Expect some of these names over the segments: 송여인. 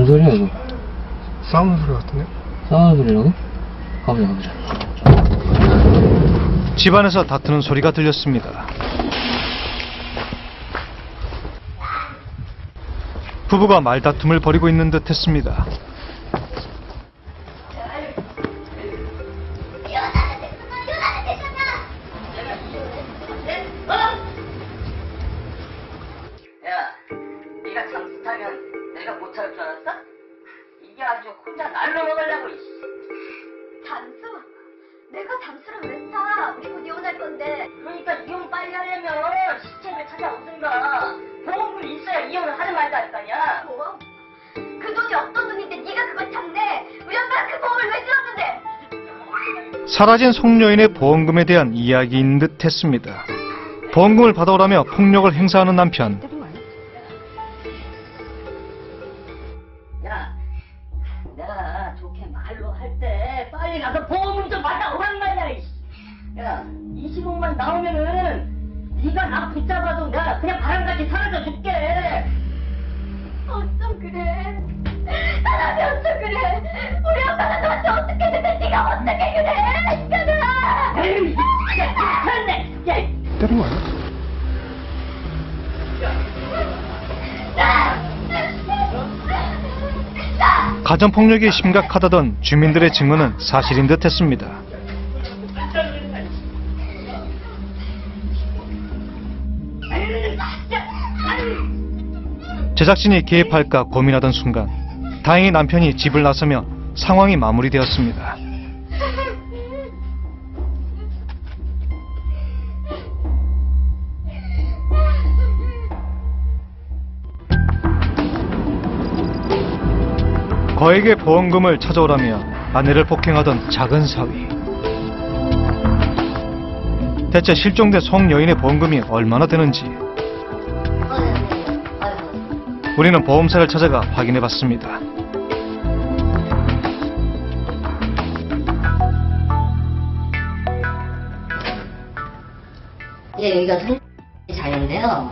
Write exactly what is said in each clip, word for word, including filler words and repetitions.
뭔 소리야 이거? 싸우는 소리 같은데? 싸우는 소리라고? 가보자 가보자. 집안에서 다투는 소리가 들렸습니다. 부부가 말다툼을 벌이고 있는 듯 했습니다. 사라진 송여인의 보험금에 대한 이야기인 듯 했습니다. 보험금을 받아오라며 폭력을 행사하는 남편. 야, 내가 좋게 말로 할 때 빨리 가서 보험금 좀 받아오란 말이야. 야, 이십오만 나오면은 네가 나 붙잡아도 내가 그냥 바람같이 사라져 줄게. 어쩜 그래? 사람이 어쩜 그래? 우리 아빠가 너한테 어떻게 했는데 네가 어떻게 그래? 가정폭력이 심각하다던 주민들의 증언은 사실인 듯 했습니다. 제작진이 개입할까 고민하던 순간 다행히 남편이 집을 나서며 상황이 마무리되었습니다. 거액의 보험금을 찾아오라며 아내를 폭행하던 작은 사위. 대체 실종된 송여인의 보험금이 얼마나 되는지 우리는 보험사를 찾아가 확인해봤습니다. 예, 여기가 송여인 장인데요.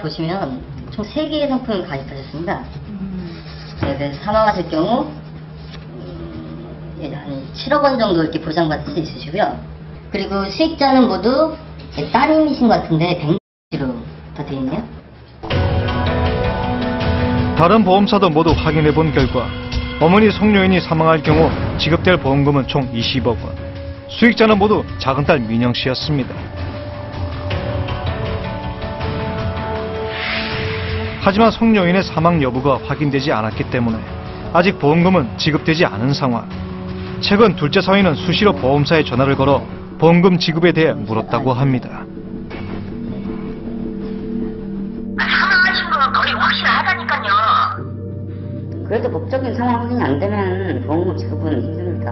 보시면 총 세 개의 상품을 가입하셨습니다. 네, 사망하실 경우 음, 예, 한 칠억 원 정도 이렇게 보상받을 수 있으시고요. 그리고 수익자는 모두 예, 따님이신 것 같은데 백만 원으로 다 돼 있네요. 다른 보험사도 모두 확인해 본 결과 어머니 송여인이 사망할 경우 지급될 보험금은 총 이십억 원. 수익자는 모두 작은 딸 민영 씨였습니다. 하지만 송여인의 사망 여부가 확인되지 않았기 때문에 아직 보험금은 지급되지 않은 상황. 최근 둘째 사위는 수시로 보험사에 전화를 걸어 보험금 지급에 대해 물었다고 합니다. 사망하신 건 거의 확실하다니까요. 그래도 법적인 상황 확인이 안 되면 보험금 지급은 힘듭니다.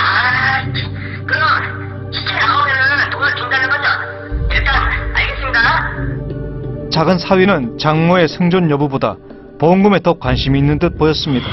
아, 그럼 시체 나오면 돈을 준다는 거죠? 일단 알겠습니다. 작은 사위는 장모의 생존 여부보다 보험금에 더 관심이 있는 듯 보였습니다.